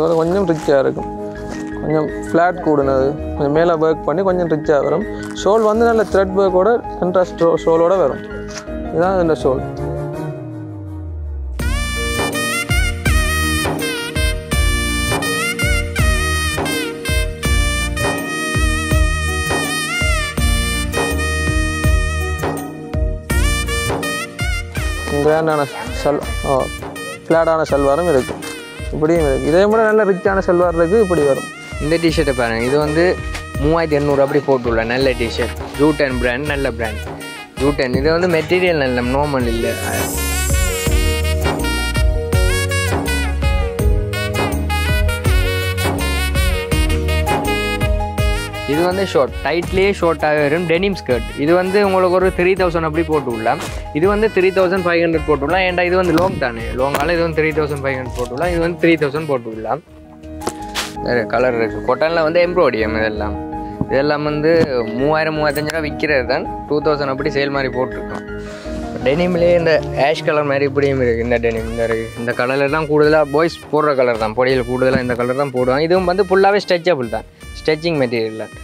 அது கொஞ்சம் ரிச்சா இருக்கும் கொஞ்சம் ஃப்ளாட் கூடுனது கொஞ்சம் மேலே வர்க் பண்ணி கொஞ்சம் ரிச்சா வரும் ஷோல் வந்து நல்ல த்ரெட் வர்க்கோட கான்ட்ராஸ்ட் ஷோலோட வரும் இதான் இந்த ஷோல் கிராண்டான சல் ஃப்ளாடான சல்வாரும் இருக்குது இப்படியும் இருக்குது இதே மாதிரி நல்ல ரிச்சான சல்வார் இருக்குது இப்படி வரும் இந்த டிஷர்ட்டை பாருங்கள் இது வந்து 3800 அப்படி போட்டுள்ள நல்ல டிஷர்ட் ஜூட்டன் பிராண்ட் நல்ல பிராண்ட் ஜூட்டன் இது வந்து மெட்டீரியல் நல்ல நார்மல் இல்லை இது வந்து ஷார்ட் டைட்லேயே ஷார்ட்டாகவே வரும் டெனிம் ஸ்கர்ட் இது வந்து உங்களுக்கு ஒரு 3000 அப்படி போட்டு விடலாம் இது வந்து 3500 போட்டு விடலாம் ஏன்டா இது வந்து லாங் தானே லாங்கால இது வந்து 3500 போட்டு விடலாம் இது வந்து 3000 போட்டு விடலாம் நிறைய கலர் இருக்குது கொட்டனில் வந்து எம்ப்ராய்டியம் இதெல்லாம் இதெல்லாம் வந்து 3000-3500 விற்கிறது தான் 2000 அப்படி சேல் மாதிரி போட்டிருக்கோம் டெனிம்லேயே இந்த ஆஷ் கலர் மாதிரி இப்படியும் இருக்குது இந்த டெனிம் இந்த கலரில் தான் கூடுதலாக பாய்ஸ் போடுற கலர் தான் பொடியில் கூடுதலாக இந்த கலர் தான் போடுவாங்க இதுவும் வந்து ஃபுல்லாகவே ஸ்ட்ரெச்சபிள் தான் ஸ்ட்ரெச்சிங் மெட்டீரியல் தான்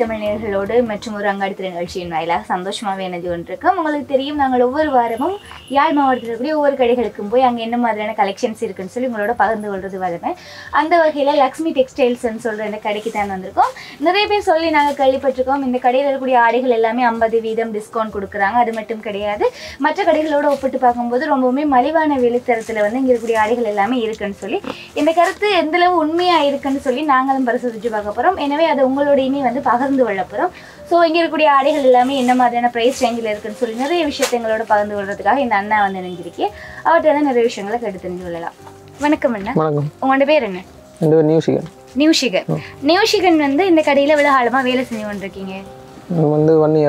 தமிழ் நேயர்களோடு மற்றும் ஒரு அங்காடித்திரை நிகழ்ச்சியின் வாயிலாக சந்தோஷமாகவே இணைந்து கொண்டிருக்கோம் உங்களுக்கு தெரியும் நாங்கள் ஒவ்வொரு வாரமும் யாழ் மாவட்டத்தில் இருக்கக்கூடிய ஒவ்வொரு கடைகளுக்கும் போய் அங்கே என்ன மாதிரியான கலெக்ஷன்ஸ் இருக்குன்னு சொல்லி உங்களோட பகிர்ந்து கொள்வது வளமை அந்த வகையில் லக்ஷ்மி டெக்ஸ்டைல்ஸ்ன்னு சொல்கிற இந்த கடைக்கு தான் வந்திருக்கோம் நிறைய பேர் சொல்லி நாங்கள் கேள்விப்பட்டிருக்கோம் இந்த கடையில் இருக்கக்கூடிய ஆடைகள் எல்லாமே 50% டிஸ்கவுண்ட் கொடுக்குறாங்க அது மட்டும் கிடையாது மற்ற கடைகளோடு ஒப்பிட்டு பார்க்கும்போது ரொம்பவுமே மலிவான விலைத்தரத்தில் வந்து இங்கே இருக்கக்கூடிய ஆடைகள் எல்லாமே இருக்குன்னு சொல்லி இந்த கருத்து எந்தளவு உண்மையாக இருக்குன்னு சொல்லி நாங்களும் பரிசோதித்து பார்க்க போகிறோம் எனவே அது உங்களோட இனி வந்து பகிர்ந்து கொள்ளப்புறம் ஸோ இங்கே இருக்கக்கூடிய ஆடைகள் எல்லாமே என்ன மாதிரியான ப்ரைஸ் ரேஞ்சில் இருக்குன்னு சொல்லி நிறைய விஷயத்தை எங்களோட பகிர்ந்து கொள்றதுக்காக இந்த அண்ணா வந்து நினைஞ்சிருக்கேன் அவர்கிட்ட தான் நிறைய விஷயங்களை கேட்டு தெரிஞ்சு கொள்ளலாம் வணக்கம் அண்ணா வணக்கம் உங்களோட பேர் என்ன நியூஷிகன் வந்து இந்த கடையில் எவ்வளோ காலமாக வேலை செஞ்சு கொண்டிருக்கீங்க வந்து 1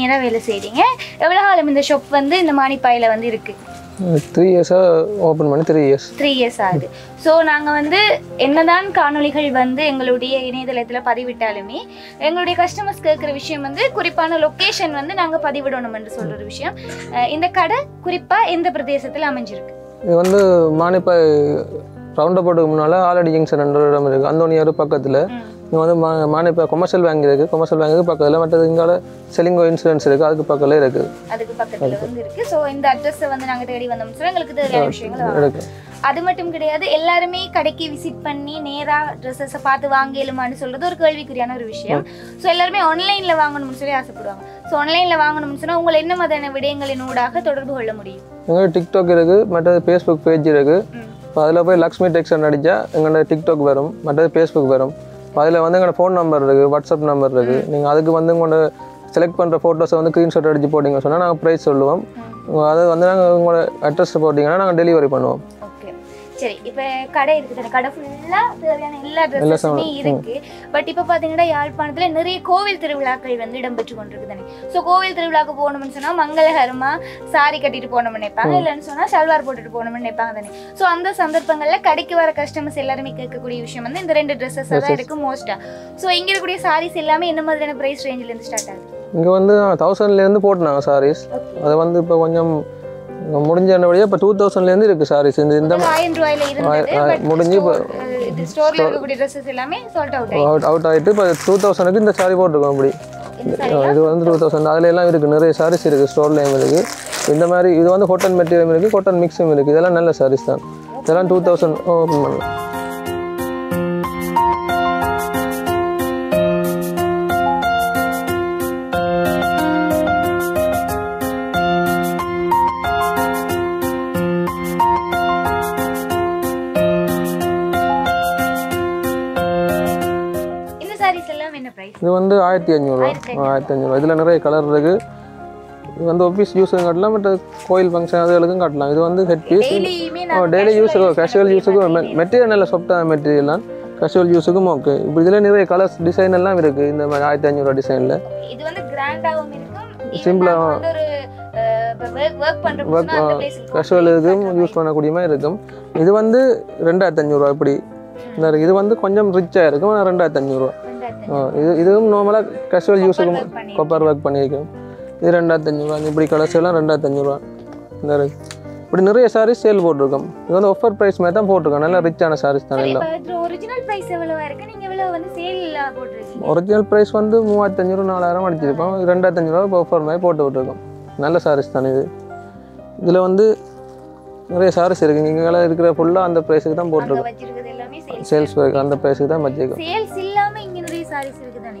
இயராக வேலை செய்கிறீங்க எவ்வளோ காலம் இந்த ஷாப் வந்து இந்த மானிப்பாயில் வந்து இருக்குது 3 இயர்ஸாக ஓப்பன் பண்ணி 3 இயர்ஸ் ஆகுது ஸோ நாங்கள் வந்து என்னதான் காணொலிகள் வந்து எங்களுடைய இணையதளத்தில் பதிவிட்டாலுமே எங்களுடைய கஸ்டமர்ஸ் கேட்குற விஷயம் வந்து குறிப்பான லொக்கேஷன் வந்து நாங்கள் பதிவிடணும் என்று சொல்கிற விஷயம் இந்த கடை குறிப்பாக எந்த பிரதேசத்தில் அமைஞ்சிருக்கு இது வந்து மானிப்பாய் ரவுண்டபோட்டுக்கு முன்னால் ஆலடி ஜங்ஷன் என்ற இடம் இருக்குது அந்தோனியார் பக்கத்தில் இங்கே வந்து மானிப்பாய் கொமர்ஷியல் பேங்க் இருக்குது கொமர்ஷியல் பேங்க்கு பக்கத்தில் மற்றது இங்கால செலிங்கோ இன்சூரன்ஸ் இருக்குது அதுக்கு பக்கத்தில் இருக்குது ஸோ இந்த அட்ரஸை வந்து நாங்கள் தேடி வந்தோம்னு சொல்லி எங்களுக்கு தேவையான விஷயங்கள் இருக்குது அது மட்டும் கிடையாது எல்லாருமே கடைக்கு விசிட் பண்ணி நேராக ட்ரெஸ்ஸை பார்த்து வாங்கலுமான்னு சொல்கிறது ஒரு கேள்விக்குரியான ஒரு விஷயம் ஸோ எல்லாருமே ஆன்லைனில் வாங்கணும்னு சொல்லி ஆசைப்படுவாங்க ஸோ ஆன்லைனில் வாங்கணும்னு சொன்னால் உங்களை என்ன மாதிரியான விடயங்களின் ஊடாக தொடர்பு கொள்ள முடியும் எங்களோட டிக்டாக் இருக்குது மற்றது ஃபேஸ்புக் பேஜ் இருக்குது அதில் போய் லக்ஷ்மி டெக்ஸ்டைல்ஸ் அடித்தா எங்களோட டிக்டாக் வரும் மற்றது ஃபேஸ்புக் வரும் அதில் வந்து எங்களோட ஃபோன் நம்பர் இருக்குது வாட்ஸ்அப் நம்பர் இருக்குது நீங்கள் அதுக்கு வந்து உங்களோட செலக்ட் பண்ணுற ஃபோட்டோஸை வந்து ஸ்க்ரீன்ஷாட் அடித்து போட்டிங்கன்னு சொன்னால் நாங்கள் ப்ரைஸ் சொல்லுவோம் அதை வந்து நாங்கள் உங்களோட அட்ரஸ் போட்டிங்கன்னா நாங்கள் டெலிவரி பண்ணுவோம் சரி இப்போ கடை இருக்குது கடை ஃபுல்லாக தேவையான எல்லா ட்ரெஸ்ஸுமே இருக்குது பட் இப்போ பார்த்தீங்கன்னா யாழ்ப்பாணத்தில் நிறைய கோவில் திருவிழாக்கள் வந்து இடம்பெற்று கொண்டிருக்கு தானே ஸோ கோவில் திருவிழாக்கு போகணும்னு சொன்னால் மங்களகரமாக சாரி கட்டிட்டு போகணும்னு நினைப்பாங்க இல்லைன்னு சொன்னால் சல்வார் போட்டுட்டு போகணும்னு நினைப்பாங்க தானே ஸோ அந்த சந்தர்ப்பங்களில் கடைக்கு வர கஸ்டமர்ஸ் எல்லாருமே கேட்கக்கூடிய விஷயம் வந்து இந்த 2 ட்ரெஸ்ஸஸாக தான் இருக்குது மோஸ்ட்டாக ஸோ இங்கே இருக்கக்கூடிய சாரீஸ் எல்லாமே என்ன மாதிரியான ப்ரைஸ் ரேஞ்சிலேருந்து ஸ்டார்ட் ஆகுது இங்கே வந்து 1000லேருந்து போட்டுனாங்க சாரீஸ் அதை வந்து இப்போ கொஞ்சம் முடிஞ்சபடியாக இப்போ 2000லேருந்து இருக்குது சாரீஸ் இந்த 1000 முடிஞ்சு இப்போ அவுட் ஆகிட்டு இப்போ 2000க்கு இந்த சாரீ போட்டிருக்கோம் அப்படி இது வந்து 2000 அதில் எல்லாம் இருக்குது நிறைய சாரீஸ் இருக்குது ஸ்டோர்லேயும் இருக்குது இந்த மாதிரி இது வந்து காட்டன் மெட்டீரியல் இருக்குது காட்டன் மிக்ஸும் இருக்குது இதெல்லாம் நல்ல சாரீஸ் தான் இதெல்லாம் 2000 ஓப்பன் பண்ணலாம் இது வந்து 1500 இதில் நிறைய கலர் இருக்குது வந்து ஆபீஸ் யூஸ்க்கு கட்டலாம் பட் கோயில் ஃபங்க்ஷன் அதுகளுக்கும் கட்டலாம் இது வந்து head piece daily use casual யூஸ்க்கு மெட்டீரியல் நல்ல சாஃப்ட்டா மெட்டீரியல் கேஷுவல் யூஸ்க்கு ஓகே இப்போ இதுல நிறைய கலர்ஸ் டிசைன் எல்லாம் இருக்கு இந்த 1500 டிசைன்ல இது வந்து கிராண்டாவும் இருக்கும் சிம்பிளா ஒரு வர்க் பண்றதுக்கு அந்த பேஸ் கேஷுவலுக்கு யூஸ் பண்ண கூடியமா இருக்கும் இது வந்து 2500 இப்படி இது வந்து கொஞ்சம் ரிச்சா இருக்கும் 2500 இதுவும் நார்மலா கேஷுவல் யூஸ்க்கு கோப்பர் வர்க் பண்ணிருக்கோம் இது 2500 இப்படி கலர்ஸ் எல்லாம் 2500 இந்த இப்படி நிறைய சாரீஸ் சேல் போட்டுருக்கோம் இது வந்து ஆஃபர் பிரைஸ் மேல தான் போட்டுருக்கோம் நல்ல ரிச்சான சாரீஸ் தான் எல்லாம் ஒரிஜினல் பிரைஸ் எவ்வளவு இருக்கு நீங்க எவ்வளவு வந்து சேல்ல போட்டுருக்கீங்க ஒரிஜினல் பிரைஸ் வந்து 3500 4000 அடிச்சிருப்போம் 2500 ஆஃபர் மேல போட்டு விட்டுருக்கோம் நல்ல சாரீஸ் தான் இது இதுல வந்து நிறைய சாரீஸ் இருக்குங்க இங்கங்கள இருக்கிற ஃபுல்லா அந்த பிரைஸ்க்கு தான் போட்டுருக்கோம் அங்க வச்சிருக்கிறது எல்லாமே சேல்ஸ் வர்க்க அந்த பிரைஸ்க்கு தான் வச்சிருக்கோம் சேல்ஸ் இல்லாம இங்க நிறைய சாரீஸ் இருக்கு தானே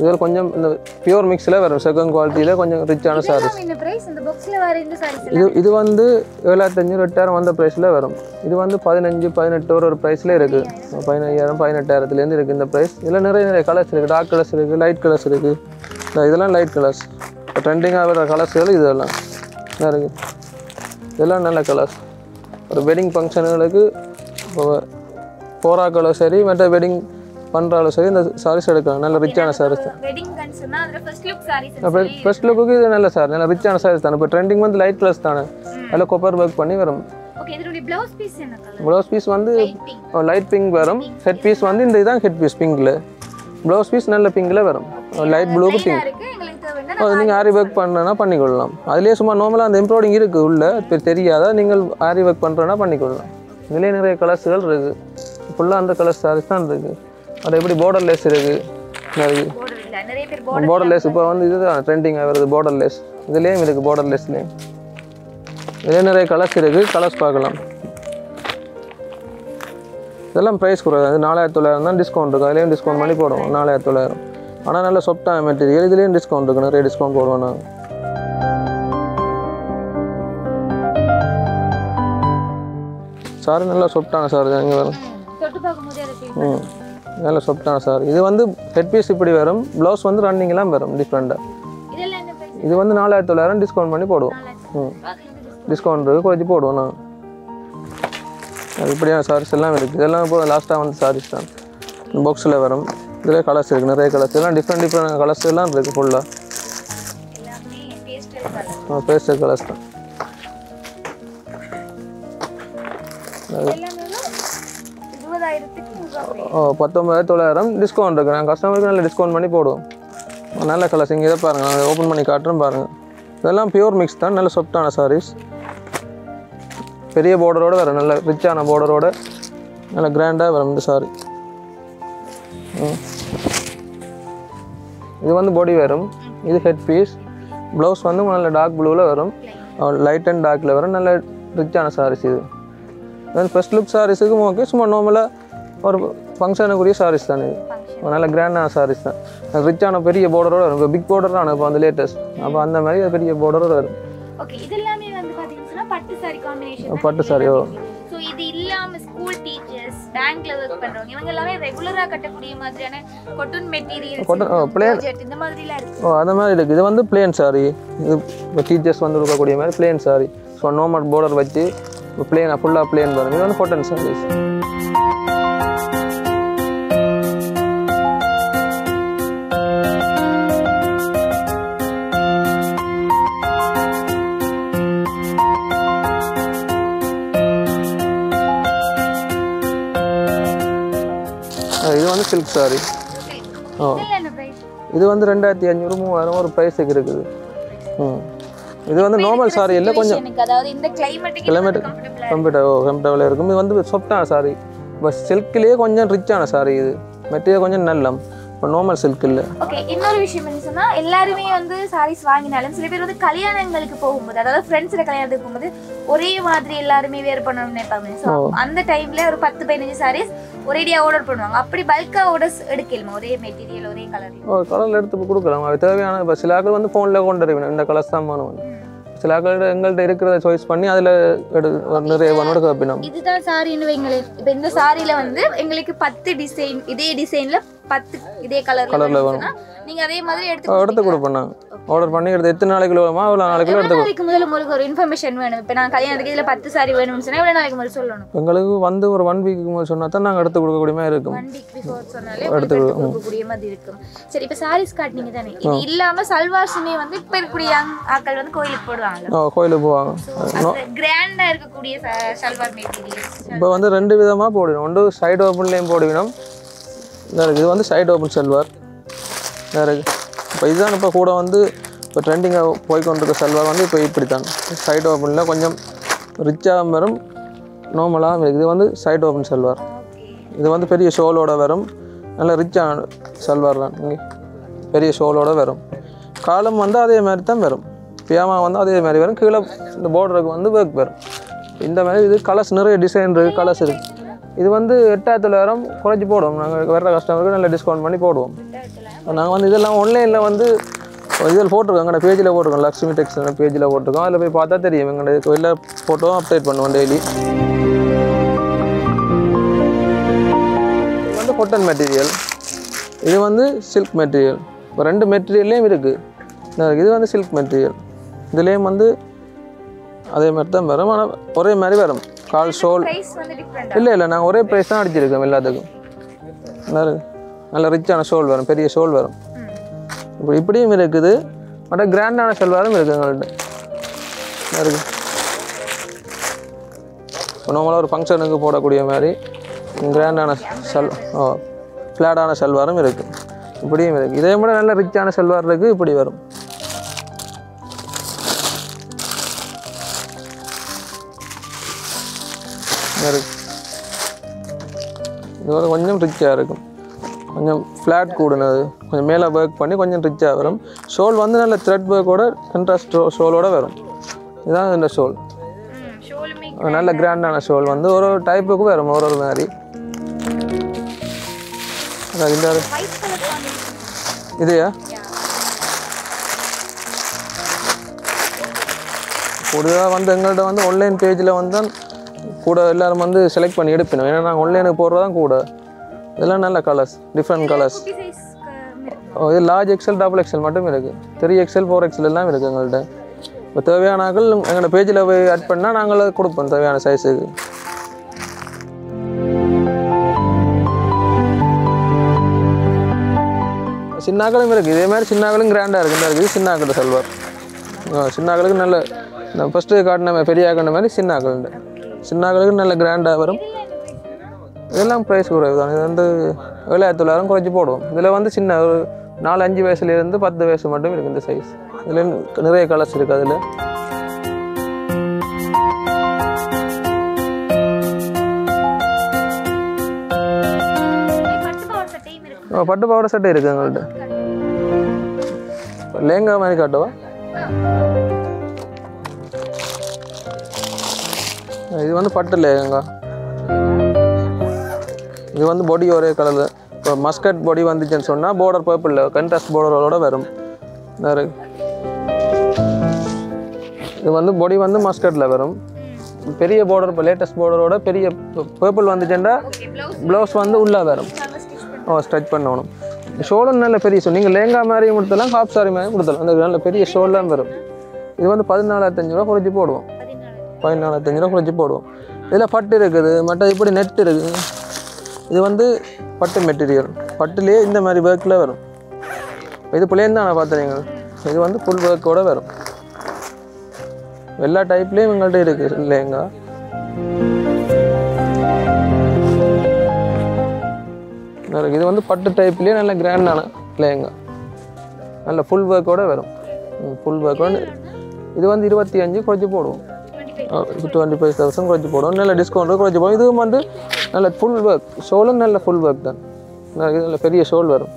இதில் கொஞ்சம் இந்த பியூர் மிக்ஸில் வரும் செகண்ட் குவாலிட்டியில் கொஞ்சம் ரிச்சான சாரீஸ் இது வந்து 7500 8000 வந்த ப்ரைஸில் வரும் இது வந்து 15 18 ஒரு ப்ரைஸில் இருக்குது 15000 18000 இருக்குது இந்த ப்ரைஸ் இதில் நிறைய கலர்ஸ் இருக்குது டார்க் கலர்ஸ் இருக்குது லைட் கலர்ஸ் இருக்குது இதெல்லாம் லைட் கலர்ஸ் ட்ரெண்டிங்காக வர கலர்ஸுகள் இதெல்லாம் என்ன இருக்குது இதெல்லாம் நல்ல கலர்ஸ் ஒரு வெட்டிங் ஃபங்க்ஷனுகளுக்கு போராக்களும் சரி மற்ற வெட்டிங் பண்ணுறாலும் சரி இந்த சாரீஸ் எடுக்கலாம் நல்ல ரிச்சான சாரீஸ் தான் ஃபர்ஸ்ட் லுக்கு இது நல்ல சாரி நல்ல ரிச்சான சாரீஸ் தானே இப்போ ட்ரெண்டிங் வந்து லைட் கலர்ஸ் தானே அதில் கோப்பர் ஒர்க் பண்ணி வரும் ப்ளவுஸ் பீஸ் வந்து லைட் பிங்க் வரும் ஹெட் பீஸ் வந்து இந்த இதுதான் ஹெட் பீஸ் பிங்கில் ப்ளவுஸ் பீஸ் நல்ல பிங்கில் வரும் லைட் ப்ளூக்கு பிங்க் நீங்கள் ஆரி ஒர்க் பண்ணுறேன்னா பண்ணிக்கொள்ளலாம் அதிலே சும்மா நார்மலாக அந்த எம்ப்ராய்டிங் இருக்குது உள்ளே இப்போ தெரியாத நீங்கள் ஆரி ஒர்க் பண்ணுறேன்னா பண்ணிக்கொள்ளலாம் இதிலே நிறைய கலர்ஸுகள் இருக்குது ஃபுல்லாக அந்த கலர்ஸ் சாரீஸ் தான் இருக்குது அது எப்படி பார்டர் லேஸ் இருக்குது பார்டர் லேஸ் இப்போ வந்து இதுதான் ட்ரெண்டிங்காக வருது பார்டர் லேஸ் இதுலேயும் இருக்குது பார்டர் லேஸ்லேயும் இதிலே நிறைய கலர்ஸ் இருக்குது கலர்ஸ் பார்க்கலாம் இதெல்லாம் ப்ரைஸ் குறையாது அது 4900 தான் டிஸ்கவுண்ட் இருக்குது அதுலேயும் டிஸ்கவுண்ட் பண்ணி போடுவோம் 4900 ஆனால் நல்ல சாஃப்டான மெட்டீரியல் இதுலேயும் டிஸ்கவுண்ட் இருக்குது நிறைய டிஸ்கவுண்ட் போடுவோம் நான் சாரி நல்லா சாஃப்டான சாரி தான் இங்கே வரும் நல்லா சாஃப்டான சாரி இது வந்து ஹெட் பீஸ் இப்படி வரும் ப்ளவுஸ் வந்து ரன்னிங்லாம் வரும் டிஃப்ரெண்ட்டாக இது வந்து 4900 டிஸ்கவுண்ட் பண்ணி போடுவோம் டிஸ்கவுண்ட் குறைச்சி போடுவோம் நான் இப்படியான சாரீஸ் எல்லாம் இருக்குது இதெல்லாம் இப்போ லாஸ்ட்டாக வந்து சாரீஸ் தான் பாக்ஸில் வரும் இதில் கலர்ஸ் இருக்குது நிறைய கலர்ஸ் எல்லாம் டிஃப்ரெண்ட் கலர்ஸ் எல்லாம் இருக்குது ஃபுல்லாக பேஸ்டல் கலர்ஸ் தான் ஓ 19900 டிஸ்கவுண்ட் இருக்குது நாங்கள் கஸ்டமருக்கு நல்லா டிஸ்கவுண்ட் பண்ணி போடுவோம் நல்ல கலர்ஸ் இங்கே இதை பாருங்கள் நாங்கள் ஓப்பன் பண்ணி காட்டுறோம் பாருங்கள் இதெல்லாம் பியூர் மிக்ஸ் தான் நல்ல சாஃப்டான சாரீஸ் பெரிய பார்டரோடு வரும் நல்ல ரிச்சான பார்டரோடு நல்ல கிராண்டாக வரும் இந்த சாரி இது வந்து பாடி வரும் இது ஹெட் பீஸ் ப்ளவுஸ் வந்து நல்ல டார்க் ப்ளூவில் வரும் லைட் அண்ட் டார்க்கில் வரும் நல்ல ரிச்சான சாரீஸ் இது அதாவது ஃபர்ஸ்ட் லுக் சாரீஸுக்கும் ஓகே சும்மா நார்மலாக ஒரு ஃபங்க்ஷனுக்குரிய சாரீஸ் தான் இது நல்ல கிராண்டான சாரீஸ் தான் ரிச்சான பெரிய பார்டரோடு வரும் இப்போ பிக் பார்டர் தான் இப்போ அந்த லேட்டஸ்ட் அப்போ அந்த மாதிரி பெரிய பார்டரோடு வரும் பட்டு சாரி ஓ இது இல்லாம ஸ்கூல் டீச்சர்ஸ் பேங்க்ல வர்க் பண்றவங்க இவங்க எல்லாமே ரெகுலரா கட்ட கூடிய மாதிரியான காட்டன் மெட்டீரியல் காட்டன் இந்த மாதிரி எல்லாம் இருக்கு ஓ அந்த மாதிரி இருக்கு இது வந்து ப்ளேன் சாரி இது டீச்சர்ஸ் வந்து இருக்க கூடிய மாதிரி plain sorry so normal border வச்சு ப்ளேனா ஃபுல்லா ப்ளேன் பாருங்க இது வந்து காட்டன் சாரீஸ் சில்க் சாரி ஓ இது வந்து 2500 3000 ஒரு பிரைஸுக்கு இருக்குது ம் இது வந்து நார்மல் சாரி இல்லை கொஞ்சம் அதாவது இந்த கிளைமேட்டுக்கு கம்ஃபர்டபுளாக இருக்கும் இது வந்து சாஃப்டான சாரி பட் சில்க்லேயே கொஞ்சம் ரிச்சான சாரி இது மெட்டீரியல் கொஞ்சம் நல்ல normal silk. Okay, இன்னொரு விஷயம் என்ன சொன்னா எல்லாரும் வந்து sarees வாங்கினாலும் சில பேர் வந்து கல்யாணங்களுக்கு போகும்போது அதாவது फ्रेंड्ஸ் கல்யாணத்துக்கு போகும்போது ஒரே மாதிரி எல்லாரும் wear பண்ணணும்னு நினைப்பாங்க. சோ அந்த டைம்ல ஒரு 10 15 sarees ஒரேடியா ஆர்டர் பண்ணுவாங்க. அப்படி பல்கா ஆர்டர்ஸ் எடுக்கலாமா ஒரே மெட்டீரியல் ஒரே கலர்? ஓ கலர் எடுத்து கொடுக்கலாம். அது தேவையான சிலாக்கள் வந்து போன்ல கொண்டு வரணும். இந்த கலர்ஸ் தான் வேணும். சிலாக்கள் எங்கள்ட்ட இருக்குறதை சாய்ஸ் பண்ணி அதுல நிறைய வண்ணோட காப்பினோம். இதுதான் சாரின்னு வெங்களே. இப்போ இந்த சாரியில வந்து உங்களுக்கு 10 டிசைன் இதே டிசைன்ல 10 இதே கலர்ல இருக்குனா நீங்க அதே மாதிரி எடுத்து கொடுப்போம். ஆர்டர் பண்ணி எடுத்து 4 கிலோமா 4 கிலோ எடுத்து கொடுப்போம். முதல்ல உங்களுக்கு ஒரு இன்ஃபர்மேஷன் வேணும். இப்போ நான் கல்யாணத்துக்கு இதல 10 சாரி வேணும்னு சொன்னா எவ்வளவு நாளைக்கு முன்னாடி சொல்லணும்? உங்களுக்கு வந்து ஒரு 1 வீக் முன்னாடி சொன்னா தான் நாங்க எடுத்து கொடுக்க கூடியமா இருக்கும். 1 வீக் before சொன்னாலே எடுத்து கொடுக்க கூடியமா இருக்கும். சரி இப்போ சாரீஸ் காட் நீங்க தானே. இது இல்லாம சல்வார்ஸ்மே வந்து இப்ப இருக்குற யங் ஆட்கள் வந்து கோயிலுக்கு போடுவாங்க. ஓ கோயிலுக்கு போவாங்க. சோ கிராண்டா இருக்க கூடிய சல்வார் மெட்டீரியல். இப்போ வந்து ரெண்டு விதமா போடுறோம். ஒன்று சைடு ஓபன்லயே போடுறோம். இது வந்து சைடு ஓபன் சல்வார். இப்போ இதுதான் இப்போ கூட வந்து இப்போ ட்ரெண்டிங்காக போய்கொண்டிருக்க சல்வார் வந்து இப்போ இப்படி தான் சைடு ஓபனில் கொஞ்சம் ரிச்சாக வரும் நார்மலாக. இது வந்து சைடு ஓபன் சல்வார். இது வந்து பெரிய ஷோலோட வரும். நல்லா ரிச்சான சல்வார் தான். இங்கே பெரிய ஷோலோட வரும். காலம் வந்து அதே மாதிரி தான் வரும். பியாமா வந்து அதே மாதிரி வரும். கீழே இந்த பார்டருக்கு வந்து ஒர்க் வரும். இந்த மாதிரி இது கலர்ஸ் நிறைய டிசைன் இருக்குது. கலர்ஸ் இருக்குது. இது வந்து 8000 குறைச்சி போடுவோம். நாங்கள் வர்ற கஸ்டமருக்கு நல்லா டிஸ்கவுண்ட் பண்ணி போடுவோம். நாங்கள் வந்து இதெல்லாம் ஆன்லைனில் வந்து இதில் போட்டிருக்கோம். எங்கள் பேஜில் போட்டிருக்கோம். லக்ஷ்மி டெக்ஸ்டைல் பேஜில் போட்டிருக்கோம். அதில் போய் பார்த்தா தெரியும். எங்களுக்கு எல்லா ஃபோட்டோவும் அப்டேட் பண்ணுவோம் டெய்லி. இது வந்து காட்டன் மெட்டீரியல். இது வந்து சில்க் மெட்டீரியல். இப்போ ரெண்டு மெட்டீரியல்லையும் இருக்குது. இது வந்து சில்க் மெட்டீரியல். இதுலேயும் வந்து அதே மாதிரி தான் வரும். ஆனால் ஒரே மாதிரி வரும். கால் ஷோல் இல்லை இல்லை நாங்கள் ஒரே ப்ரைஸ் தான் அடிச்சிருக்கோம் எல்லாத்துக்கும். நல்ல ரிச்சான ஷோல் வரும். பெரிய ஷோல் வரும். இப்போ இப்படியும் இருக்குது. மற்ற கிராண்டான ஷோல்வாரும் இருக்குது எங்கள்கிட்ட. இருக்குது. இப்போ நம்மளால் ஒரு ஃபங்க்ஷனுக்கு போடக்கூடிய மாதிரி கிராண்டான ஷல் ஃப்ளாடான ஷல்வாரும் இருக்குது. இப்படியும் இருக்குது. இதே மாதிரி நல்ல ரிச்சான ஷல்வார் இருக்குது. இப்படி வரும். இது வந்து கொஞ்சம் ரிச்சாக இருக்கும். கொஞ்சம் ஃப்ளாட் கூடுனது. கொஞ்சம் மேலே ஒர்க் பண்ணி கொஞ்சம் ரிச்சாக வரும். ஷோல் வந்து நல்ல த்ரெட் ஒர்க்கோட கண்ட்ராஸ்ட் ஷோலோட வரும். இதுதான் இந்த ஷோல். நல்ல கிராண்டான ஷோல் வந்து ஒரு ஒரு டைப்புக்கு வரும். ஒரு ஒரு மாதிரி இதையா பொதுவாக வந்து எங்கள்கிட்ட வந்து ஆன்லைன் பேஜில் வந்து கூட எல்லோரும் வந்து செலக்ட் பண்ணி எடுப்பினோம். ஏன்னா நாங்கள் ஆன்லைனுக்கு போடுறதான் கூட. இதெல்லாம் நல்ல கலர்ஸ் டிஃப்ரெண்ட் கலர்ஸ். இது லார்ஜ் எக்ஸல் டபுள் எக்ஸல் மட்டும் இருக்குது. 3XL 4XL எல்லாம் இருக்குது எங்கள்கிட்ட. இப்போ தேவையான ஆக்கள் எங்களோட பேஜில் போய் ஆட் பண்ணால் நாங்கள் அதை கொடுப்போம் தேவையான சைஸுக்கு. சின்னாக்களும் இருக்குது. இதே மாதிரி சின்னாக்களும் கிராண்டாக இருக்குதுன்னா இருக்குது. சின்னாக்கள் சல்வார் சின்னாக்களுக்கு நல்ல நான் ஃபஸ்ட்டு காட்டின பெரிய ஆக்கின மாதிரி சின்னாக்கள் சின்னாக்களுக்கு நல்ல கிராண்டாக வரும். இதெல்லாம் ப்ரைஸ் குறைவு தான். இது வந்து 7000 குறைச்சி போடுவோம். இதில் வந்து சின்ன ஒரு 4-5 வயசுலேருந்து 10 வயசு மட்டும் இருக்குது இந்த சைஸ். இதில் நிறைய கலர்ஸ் இருக்குது. அதில் பட்டு பாவாடை சட்டை இருக்குது எங்கள்கிட்ட. லேங்கா மாதிரி காட்டுவா. இது வந்து பட்டு லேங்கா. இது வந்து பொடி ஒரே கலரில். இப்போ மஸ்கட் பொடி வந்துச்சுன்னு சொன்னால் பார்டர் பர்பிள் கண்ட்ராஸ்ட் பார்டரோட வரும். இது வந்து பொடி வந்து மஸ்கட்டில் வரும். பெரிய பார்டர் இப்போ லேட்டஸ்ட் பார்டரோட பெரிய பர்பிள் வந்துச்சுன்னா ப்ளவுஸ் வந்து உள்ளே வரும். ஸ்ட்ரெச் பண்ணணும். ஷோலும் நல்ல பெரிய ஷோல். நீங்கள் லேங்கா மாதிரி கொடுத்தலாம் ஹாஃப் சாரி மாதிரி கொடுத்தலாம். அந்த நல்ல பெரிய ஷோல்லாம் வரும். இது வந்து 14,500 குறைச்சி போடுவோம். 14,500 குறைச்சி போடுவோம். இதில் பட்டு இருக்குது. மற்ற இப்படி நெட் இருக்குது. இது வந்து பட்டு மெட்டீரியல். பட்டுலேயே இந்த மாதிரி ஒர்க்கில் வரும். இது பிள்ளைன்னு தான் நான் பார்த்துறீங்க. இது வந்து ஃபுல் ஒர்க்கோடு வரும். எல்லா டைப்லேயும் எங்கள்கிட்ட இருக்குது இல்லைங்க. இது வந்து பட்டு டைப்லேயே நல்ல கிராண்டான இல்லைங்க. நல்ல ஃபுல் ஒர்க்கோடு வரும். ஃபுல் ஒர்க்கோடு. இது வந்து 25 குறைச்சி போடுவோம். 25,000 குறைச்சி போடுவோம். நல்ல டிஸ்கவுண்ட் குறைச்சி போடுவோம். இதுவும் வந்து நல்ல ஃபுல் ஒர்க். ஷோலும் நல்ல ஃபுல் ஒர்க் தான். நல்ல பெரிய ஷோல் வரும்.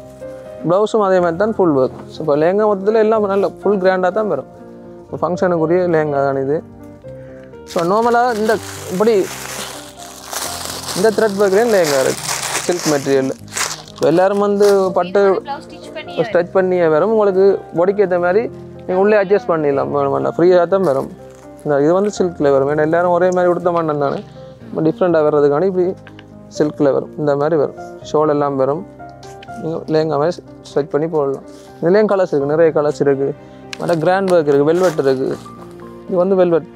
blouse அதே மாதிரி தான் full work சோ இப்போ லேங்கா மொத்தத்துல எல்லாம் நல்ல full கிராண்டா தான் வரும் ஒரு ஃபங்க்ஷனுக்கு உரிய லேங்கா தான் இது சோ நார்மலா இந்த இப்படி இந்த thread workல லேங்கா இருக்கு silk material எல்லாரும் வந்து பட்டு ஸ்டிட்ச் பண்ணியே வரும் உங்களுக்கு பாடிக்கு ஏத்த மாதிரி நீங்க உள்ளே அட்ஜஸ்ட் பண்ணிடலாம் வேணும்னா ஃப்ரீயா தான் வரும் இது வந்து silkல வரும் ஏன்னா எல்லாரும் ஒரே மாதிரி உடுத்த மாட்டாங்க டிஃபரண்டா வரதுக்கான இப்படி silkல வரும் இந்த மாதிரி வரும் ஷால் எல்லாம் வரும் நீங்க லேங்கா மாதிரி ஸ்டிட்ச் பண்ணி போடலாம் நிறைய கலர்ஸ் இருக்கு நிறைய கலர்ஸ் இருக்கு மற்ற கிராண்ட் வர்க் இருக்கு வெல்வெட் இருக்கு இது வந்து வெல்வெட்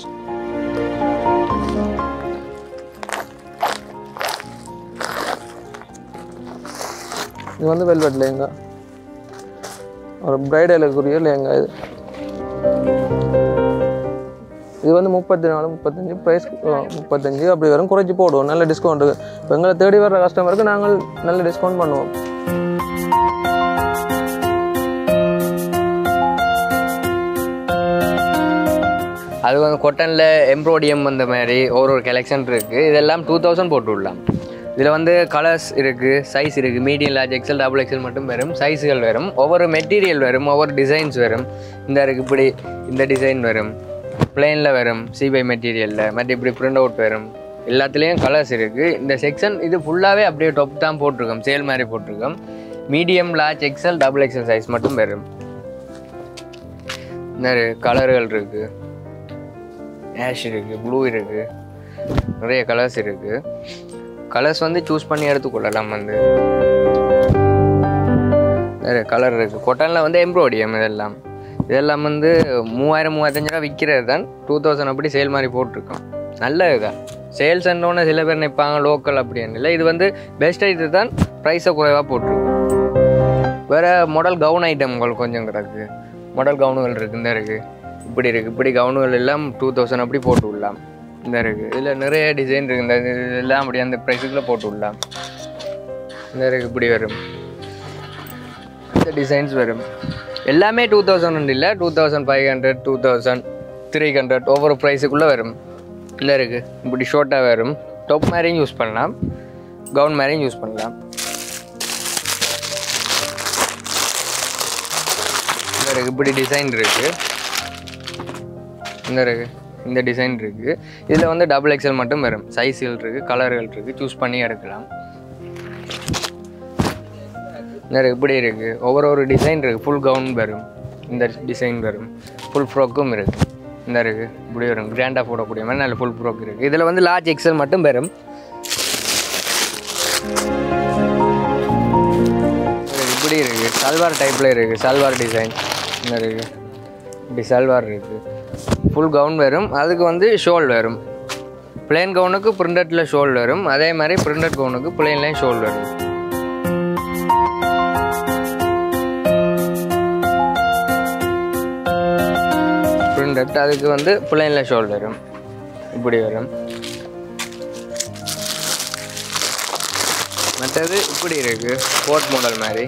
இது வந்து வெல்வெட் லேங்கா ஒரு பிரைடலுக்குரிய லேங்கா இது இது வந்து 34 35 பிரைஸ் 35 அப்படி வரும் குறைச்சி போடுவோம் நல்ல டிஸ்கவுண்ட் இருக்கு எங்க தேடி வர கஸ்டமருக்கு நாங்கள் நல்ல டிஸ்கவுண்ட் பண்ணுவோம் அது வந்து காட்டன்ல எம்ப்ராய்டியம் அந்த மாதிரி ஒரு கலெக்ஷன் இருக்கு இதெல்லாம் 2000 போட்டு விடலாம் இதுல வந்து கலர்ஸ் இருக்கு சைஸ் இருக்கு medium large XL double XL மட்டும் வரும் சைஸ்கள் வரும் ஒவ்வொரு மெட்டீரியல் வரும் ஒவ்வொரு டிசைன்ஸ் வரும் இந்த இருக்கு இப்படி இந்த டிசைன் வரும் Plain வரும் சிபை மெட்டீரியல்ல மற்ற இப்படி பிரிண்ட் அவுட் வரும் எல்லாத்துலேயும் கலர்ஸ் இருக்குது இந்த செக்ஷன் இது ஃபுல்லாகவே அப்படியே டாப் தான் போட்டிருக்கோம் சேல் மாதிரி போட்டிருக்கோம் medium large XL double XL size மட்டும் வரும் நிறைய கலர்கள் இருக்குது ஆஷ் இருக்குது ப்ளூ இருக்குது நிறைய கலர்ஸ் இருக்குது கலர்ஸ் வந்து சூஸ் பண்ணி எடுத்துக்கொள்ளலாம் வந்து நிறைய கலர் இருக்குது கொட்டனில் வந்து எம்ப்ராய்டியம் இதெல்லாம் இதெல்லாம் வந்து 3000-3500 விற்கிறது தான் 2000 அப்படி சேல் மாதிரி போட்டிருக்கோம் நல்லதுக்கா சேல்ஸ் அண்டோன்னு சில பேர் நிற்பாங்க லோக்கல் அப்படின்னு இல்லை இது வந்து பெஸ்ட் இது தான் ப்ரைஸை குறைவாக போட்டிருக்கோம் வேறு மாடல் கவுன் ஐட்டம்கள் கொஞ்சம் கிடக்கு மாடல் கவுனுகள் இருக்குது இந்த இருக்குது இப்படி கவுனுகள் எல்லாம் 2000 அப்படி போட்டு விடலாம் இந்த இருக்குது இதில் நிறைய டிசைன் இருக்குது இந்த இதெல்லாம் அப்படி அந்த ப்ரைஸுக்குள்ளே போட்டு விடலாம் இந்த இருக்குது இப்படி வரும் இந்த டிசைன்ஸ் வரும் எல்லாமே 2000 இல்லை 2500 2300 ஒவ்வொரு ப்ரைஸுக்குள்ளே வரும் இல்லை இருக்குது இப்படி ஷார்ட்டாக வரும் டாப் மாதிரியும் யூஸ் பண்ணலாம் கவுன் மாதிரியும் யூஸ் பண்ணலாம் இந்த இருக்குது இப்படி டிசைன் இருக்குது இந்த இருக்குது இந்த டிசைன் இருக்குது இதில் வந்து டபுள் எக்ஸ்எல் மட்டும் வரும் சைஸ்கள் இருக்குது கலர்கள் இருக்குது சூஸ் பண்ணி எடுக்கலாம் நிறைய இப்படி இருக்குது ஒவ்வொரு டிசைன் இருக்குது ஃபுல் கவுன் வரும் இந்த டிசைன் வரும் ஃபுல் ஃப்ராக்கும் இருக்குது இந்த இருக்குது இப்படி வரும் கிராண்டாக போடக்கூடிய மாதிரி நல்ல ஃபுல் ஃப்ராக் இருக்குது இதில் வந்து லார்ஜ் எக்ஸ்எல் மட்டும் வரும் இப்படி இருக்குது சல்வார் டைப்பில் இருக்குது சல்வார் டிசைன் இந்த இருக்குது இப்படி சல்வார் இருக்குது ஃபுல் கவுன் வரும் அதுக்கு வந்து ஷோல் வரும் பிளேன் கவுனுக்கு பிரிண்டட்டில் ஷோல் வரும் அதே மாதிரி பிரிண்டட் கவுனுக்கு பிளேன்லேயும் ஷோல் வரும் அதுக்கு வந்து பிளைனில் ஷோல் வரும் இப்படி வரும் மற்றது இப்படி இருக்கு கோட் மாடல் மாதிரி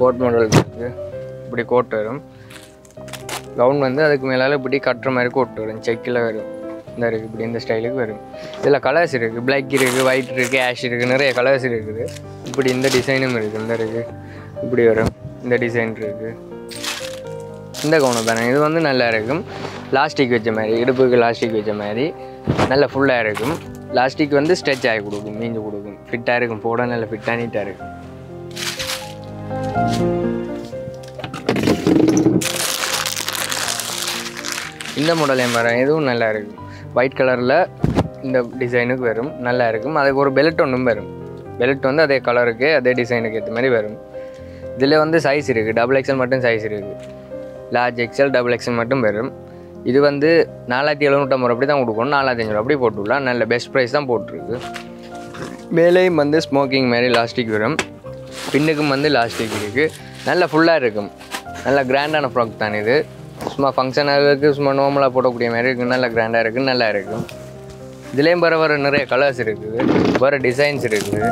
கோட் மாடல் இருக்கு இப்படி கோட் வரும் கவுன் வந்து அதுக்கு மேலால் இப்படி கட்டுற மாதிரி கோட் வரும் செக்கில் வரும் இந்த இருக்குது இப்படி இந்த ஸ்டைலுக்கு வரும் இதில் கலர்ஸ் இருக்குது பிளாக் இருக்குது ஒயிட் இருக்குது ஆஷ் இருக்குது நிறைய கலர்ஸ் இருக்குது இப்படி இந்த டிசைனும் இருக்குது இந்த இருக்குது இப்படி வரும் இந்த டிசைன் இருக்குது இந்த கவுனம் தானே இது வந்து நல்லா இருக்கும் லாஸ்டிக் வச்ச மாதிரி இடுப்புக்கு லாஸ்டிக் வச்ச மாதிரி நல்லா ஃபுல்லாக இருக்கும் லாஸ்டிக் வந்து ஸ்ட்ரெச் ஆகி கொடுக்கும் மீஞ்சு கொடுக்கும் ஃபிட்டாக இருக்கும் போட நல்லா ஃபிட்டாக நீட்டாக இருக்கும் இந்த மாடல் மரம் இதுவும் நல்லா இருக்கும் ஒயிட் கலரில் இந்த டிசைனுக்கு வரும் நல்லா இருக்கும் அதுக்கு ஒரு பெல்ட் ஒன்றும் வரும் பெல்ட் வந்து அதே கலருக்கு அதே டிசைனுக்கு ஏற்ற மாதிரி வரும் இதில் வந்து சைஸ் இருக்குது டபுள் எக்ஸ்எல் மட்டும் சைஸ் இருக்குது லார்ஜ் எக்ஸ்எல் டபுள் எக்ஸ்எல் மட்டும் வரும் இது வந்து 4750 அப்படி தான் கொடுக்கணும் 4500 அப்படி போட்டுவிடலாம் நல்ல பெஸ்ட் ப்ரைஸ் தான் போட்டிருக்கு மேலேயும் வந்து ஸ்மோக்கிங் மாதிரி லாஸ்டிக் வரும் பின்னுக்கும் வந்து லாஸ்டிக் இருக்குது நல்லா ஃபுல்லாக இருக்கும் நல்லா கிராண்டான ஃப்ராக் தான் இது சும்மா ஃபங்க்ஷனாக சும்மா நார்மலாக போடக்கூடிய மாதிரி இருக்குது நல்லா கிராண்டாக இருக்குது நல்லா இருக்கும் இதுலேயும் வர நிறைய கலர்ஸ் இருக்குது வேறு டிசைன்ஸ் இருக்குது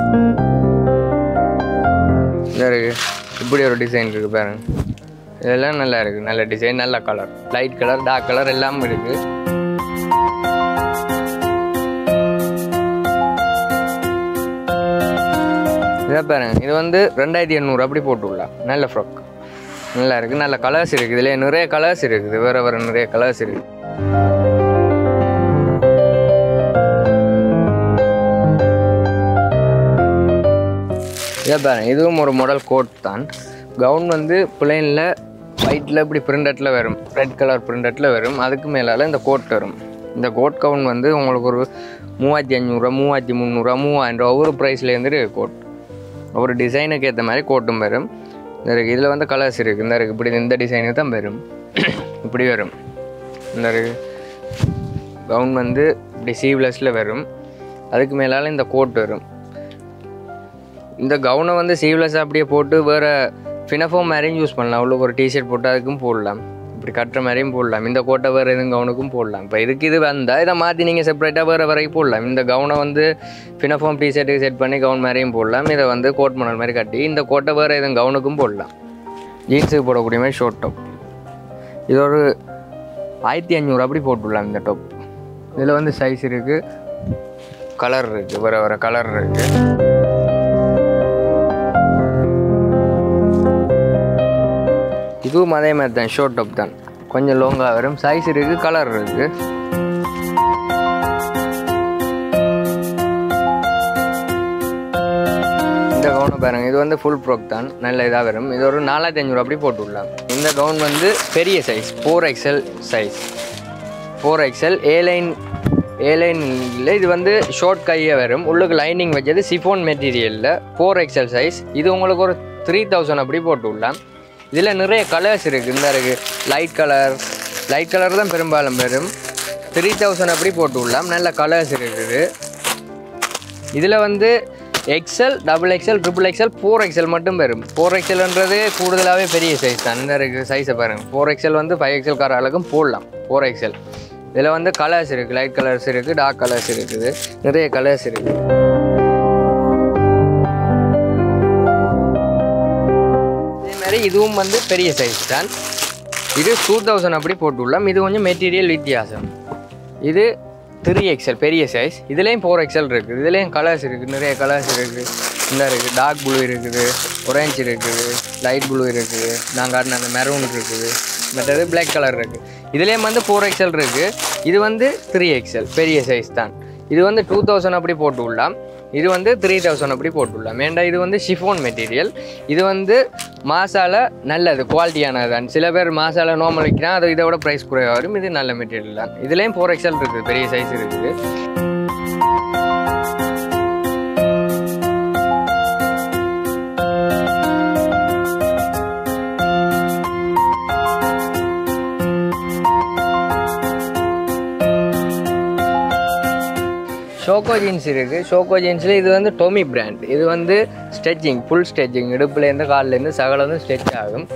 இப்படி ஒரு டிசைன் இருக்குது பாருங்கள் இதெல்லாம் நல்லா இருக்குது நல்ல டிசைன் நல்ல colour light colour dark colour எல்லாம் இருக்குது This is 2800 அப்படி போட்டுடலாம் நல்ல ஃப்ராக் நல்லா இருக்கு நல்ல கலர்ஸ் இருக்கு இதுல நிறைய கலர்ஸ் இருக்கு வேற நிறைய கலர்ஸ் இருக்கு இதுவும் ஒரு மாடல் கோட் தான் கவுன் வந்து பிளைன்ல whiteல இப்படி பிரிண்டட்ல வரும் ரெட் கலர் பிரிண்டட்ல வரும் அதுக்கு மேலால இந்த கோட் வரும் இந்த கோட் கவுன் வந்து உங்களுக்கு ஒரு 3500 3300 3000 ஒவ்வொரு பிரைஸ்ல இருந்து கோட் ஒரு டிசைனுக்கு ஏத்த மாதிரி கோட்டும் வரும் There is a color series. There is a design. There is a design. There is a gown. There is a deceiveless. There is a coat. This gown is a deceiveless. There is a t-shirt. There is a cutter. There is a coat. There is a gown. There is a separate gown. This gown is Finiform t-shirt is set பண்ணி gown மாதிரியும் போடலாம் இத வந்து code model மாதிரி கட்டி இந்த கோட்டை வேற ஏதும் கவுனுக்கும் போடலாம் ஜீன்ஸ்க்கு போட கூடிய மாதிரி ஷார்ட் டாப் இது ஒரு 1500 அப்படி போட்டுடலாம் இந்த டாப் இதுல வந்து சைஸ் இருக்கு கலர் இருக்கு வேற வேற கலர் இருக்கு இதுவும் அதே மாதிரி தான் ஷார்ட் டாப் தான் கொஞ்சம் லாங்கா வரும் சைஸ் இருக்கு கலர் இருக்கு This is a full frock. This is a 4500. This gown is very size, 4XL size. 4XL A-line. This is a short lining. This is chiffon material. 4XL size. This is 3000. This is a color. Light color. Light color is 3000. This is colors. This is XL, XXL, XXL, 4XL மட்டும் வரும் 4XL என்றது கூடுதலாவே பெரிய size தான் இந்த size பாருங்க 4XL வந்து 5XL காரங்களுக்கும் போடலாம் 4XL இதுல வந்து கலர்ஸ் இருக்கு லைட் கலர்ஸ் இருக்கு டார்க் கலர்ஸ் இருக்குது நிறைய கலர்ஸ் இருக்கு இதே மாதிரி இதுவும் வந்து பெரிய சைஸ் தான் இது 2000 அப்படி போட்டுடலாம் இது கொஞ்சம் மெட்டீரியல் வித்தியாசம் இது 3XL பெரிய சைஸ் இதுலயும் 4XL இருக்கு இதுலயும் கலர்ஸ் இருக்கு நிறைய கலர்ஸ் இருக்கு இந்த இருக்கு டார்க் ப்ளூ இருக்குது orange இருக்குது லைட் ப்ளூ இருக்குது நான் காட்டின அந்த மெரூன் இருக்குது மற்றது black கலர் இருக்கு இதுலயும் வந்து 4XL இருக்கு இது வந்து 3XL பெரிய சைஸ் தான் இது வந்து 2000 அப்படி போட்டுடலாம் இது வந்து 3000 அப்படி போட்டுடலாம் ஏண்டா இது வந்து chiffon மெட்டீரியல் இது வந்து மாசால நல்லது குவாலிட்டியானது தான் சில பேர் மாசால நார்மல் விக்கினா அது இதோட பிரைஸ் குறைவா வரும் இது நல்ல மெட்டீரியல் தான் இதுலயும் 4XL இருக்குது பெரிய சைஸ் இருக்குது Shoko jeans இருக்கு Shoko jeansல இது வந்து Tommy brand இது வந்து stretching full stretching இடுப்புல இருந்து கால்ல இருந்து சகல வந்து stretch ஆகும்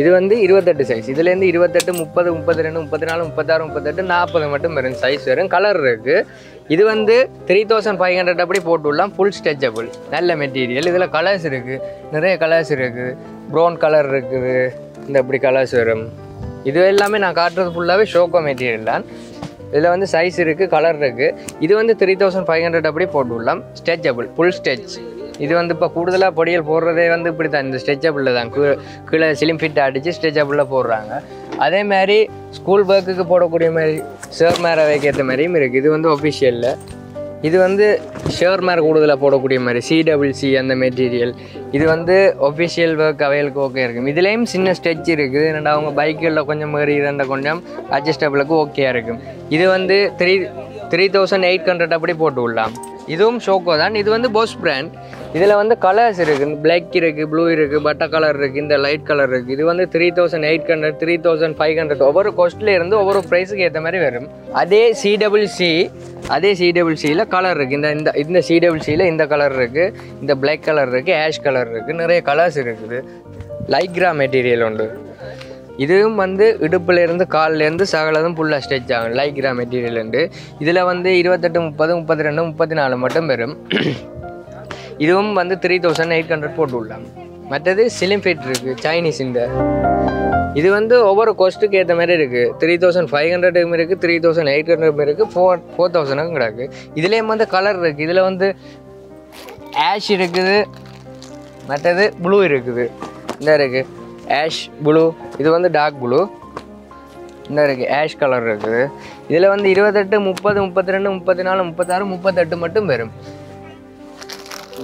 இது வந்து 28 சைஸ் இதுல இருந்து 28 30 32 34 36 38 40 மட்டும் வரும் சைஸ் வரும் கலர் இருக்கு இது வந்து 3500 அப்படி போட்டுடலாம் full stretchable நல்ல மெட்டீரியல் இதுல கலர்ஸ் இருக்கு நிறைய கலர்ஸ் இருக்கு brown கலர் இருக்குது இந்த அப்படி கலர்ஸ் வரும் இது எல்லாமே நான் காட்றது ஃபுல்லாவே Shoko மெட்டீரியல் தான் இதுல வந்து சைஸ் இருக்கு கலர் இருக்கு இது வந்து 3500 அப்படியே போட்டுடலாம் ஸ்ட்ரெச்சபிள் ফুল ஸ்ட்ரெச் இது வந்து இப்ப கூடுதலா பொடியல் போடுறதே வந்து இப்படி தான் இந்த ஸ்ட்ரெச்சபிள்ல தான் கீழ ஸ்லிம் ஃபிட் அடிச்சு ஸ்ட்ரெச்சபிள்ல போடுறாங்க அதே மாதிரி ஸ்கூல் வர்க்குக்கு போடக்கூடிய மாதிரி ஷேர் மேர வைக்கேத்த மாதிரியும் இருக்கு இது வந்து ஆபீஷியல்ல இது வந்து ஷேர் மேர கூடுதலா போடக்கூடிய மாதிரி CWC அந்த மெட்டீரியல் இது வந்து ஆபீஷியல் வர்க் அவேலுக்கு ஓகே இருக்கு இதுலயும் சின்ன ஸ்ட்ரெச் இருக்குது என்னடா அவங்க பைக்கல்ல கொஞ்சம் மேரி இருந்த கொஞ்சம் அட்ஜஸ்டபிளுக்கு ஓகேயா இருக்கு இது வந்து 3800 அப்படி போட்டுடலாம் இதுவும் ஷோகோ தான் இது வந்து போஸ் பிராண்ட் இதுல வந்து கலர்ஸ் இருக்கு Black இருக்கு ப்ளூ இருக்கு பட்டர் கலர் இருக்கு இந்த லைட் கலர் இருக்கு இது வந்து 3800 3500 ஒவ்வொரு காஸ்ட்ல இருந்து ஒவ்வொரு பிரைஸ்க்கு ஏத்த மாதிரி வரும் அதே CWC ல கலர் இருக்கு இந்த CWC ல இந்த கலர் இருக்கு இந்த Black கலர் இருக்கு ash கலர் இருக்கு நிறைய கலர்ஸ் இருக்குது லைக்ரா மெட்டீரியல் உண்டு இதுவும் வந்து இடுப்புல இருந்து கால்ல இருந்து சகலதும் ஃபுல்லா ஸ்ட்ரெச் ஆகும் லைக்ரா மெட்டீரியல் உண்டு இதுல வந்து 28 30 32 34 மட்டும் வரும் இதுவும் வந்து 3800 போட்டுடலாம் மற்றது ஸ்லிம் ஃபிட் இருக்கு சைனீஸ் இந்த இது வந்து ஒவ்வொரு காஸ்ட்க்கு ஏத்த மாதிரி இருக்கு 3500 ம் இருக்கு 3800 ம் இருக்கு 4000 ம் இருக்கு இதுலயே வந்து கலர் இருக்கு இதுல வந்து ash இருக்குது மற்றது ப்ளூ இருக்குது. இந்த இருக்குது ஆஷ் ப்ளூ, இது வந்து டார்க் ப்ளூ. இந்த இருக்குது ஆஷ் கலர் இருக்குது. இதில் வந்து 28, 30, 32, 34, 36, 38 மட்டும் வரும்.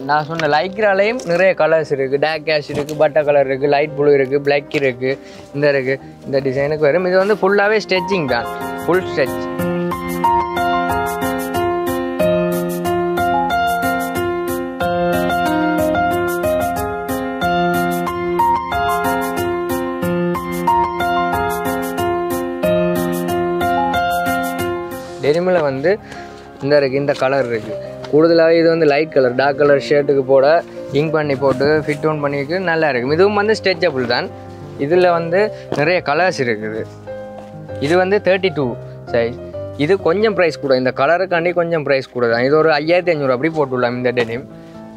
நான் சொன்ன லைக்ராலையும் நிறைய கலர்ஸ் இருக்குது. டார்க் ஆஷ் இருக்குது, பட்டர் கலர் இருக்குது, லைட் ப்ளூ இருக்குது, பிளாக் இருக்குது, இந்த இருக்குது. இந்த டிசைனுக்கு வரும். இது வந்து ஃபுல்லாகவே ஸ்ட்ரெச்சிங் தான், ஃபுல் ஸ்ட்ரெச். டெனிமில் வந்து இந்த இருக்குது, இந்த கலர் இருக்குது. கூடுதலாக இது வந்து லைட் கலர், டார்க் கலர் ஷர்ட்டுக்கு போட இங்க் பண்ணி போட்டு ஃபிட் ஒன் பண்ணிக்கு நல்லா இருக்கும். இதுவும் வந்து ஸ்ட்ரெச்சபிள் தான். இதில் வந்து நிறைய கலர்ஸ் இருக்குது. இது வந்து 32 சைஸ். இது கொஞ்சம் ப்ரைஸ் கூட, இந்த கலருக்காண்டி கொஞ்சம் ப்ரைஸ் கூட தான். இது ஒரு 5500 அப்படி போட்டுவிடலாம் இந்த டெனிம்.